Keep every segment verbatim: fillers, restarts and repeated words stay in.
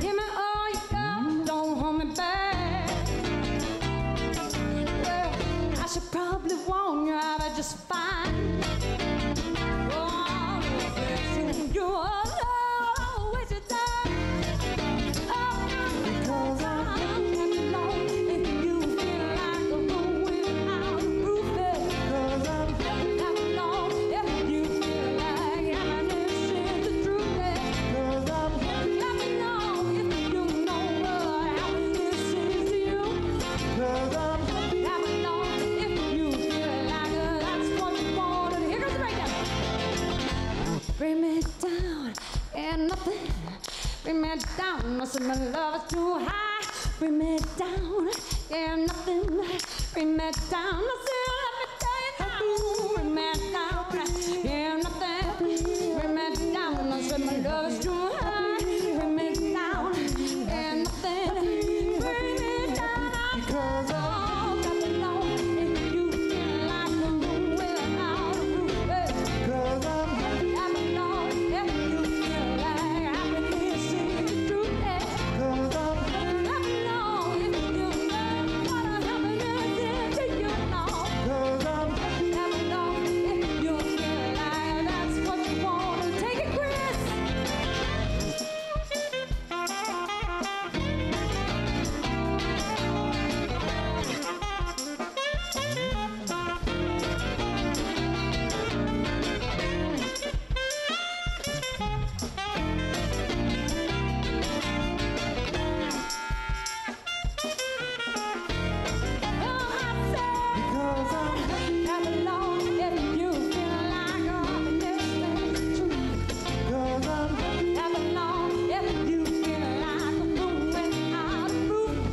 Give me all you got, don't hold me back. I should probably warn you, but just fine. Oh, you all know what you done. Because I'm happy and alone. If you feel like a moon without a roof, because I'm happy and alone. If you feel like happiness is the truth, because I'm happy and alone. If you know what happiness is to you, because I'm bring me down and nothing. Bring me down, must my love is too high. Bring me down and nothing. Bring me down, nothing. Let me tell you now. Bring me down and nothing. Bring me down, must my love is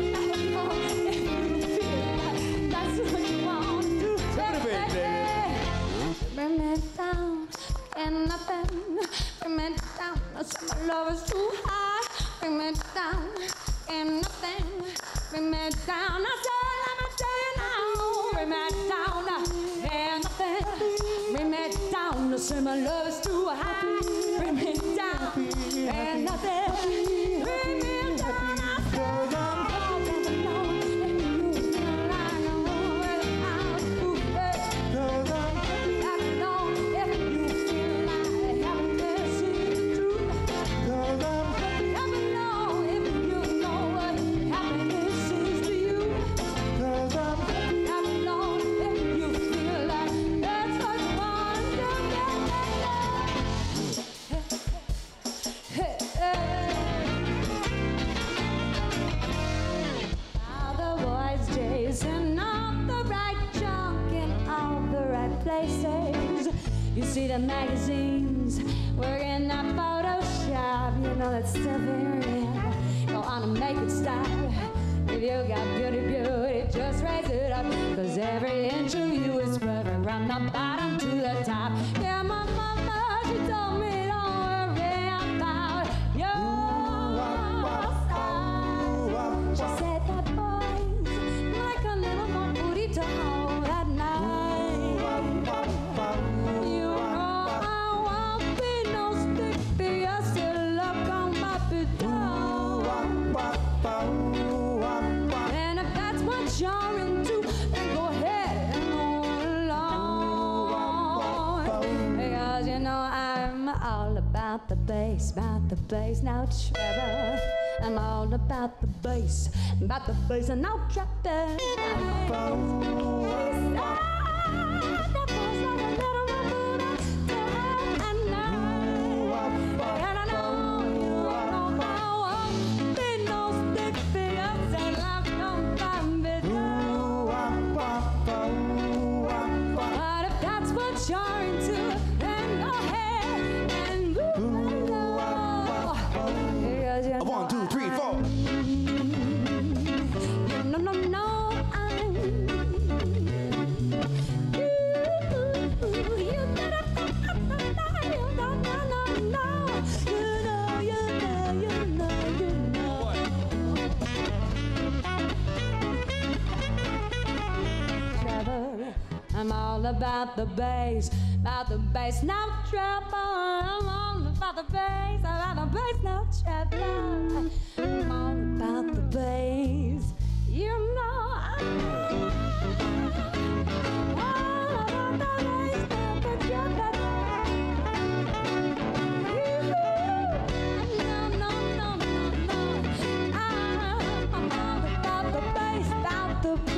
too high. Bring me down and nothing. Bring me down because all got to know if you feel like the moon without a roof. Cause I'm happy. Love is too high, bring me down, and nothing, bring me down, I said let me tell you now, bring me down, and nothing, bring me down, I said my love is too high, bring me down, and nothing, bring me down, I said. Places. You see the magazine. friends working at Photoshop. You know that's still very real. Go on and make it stop. If you got beauty, beauty, just raise it up. Cause every inch of you is spreading from the bottom to the top. Yeah, my mama, she told me don't worry about your style. She said that boys like a little more booty to hold at night. You know I won't be no stick, but I still look on my pedal. And if that's what you're into, then go ahead and go along. Because you know I'm all about the bass, about the bass, now treble. I'm all about the bass, about the bass, and now treble. I'm all about the bass, about the bass, now treble. I'm all about the bass, about the bass, now treble. I'm all about the bass, you know I'm all about the bass, about the treble. No, no, no, no, no. I'm all about the bass, about the bass.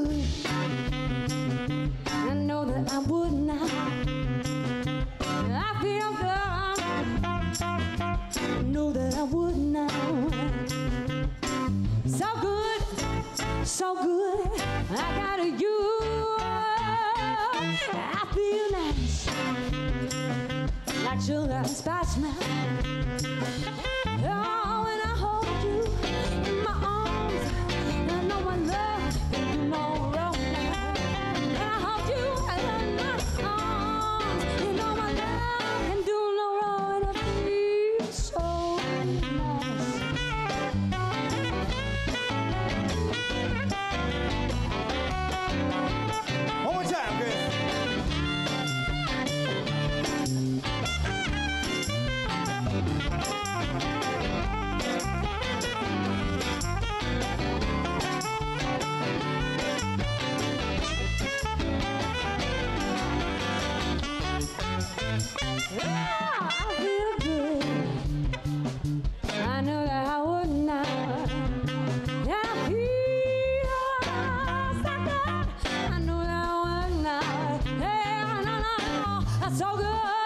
So good.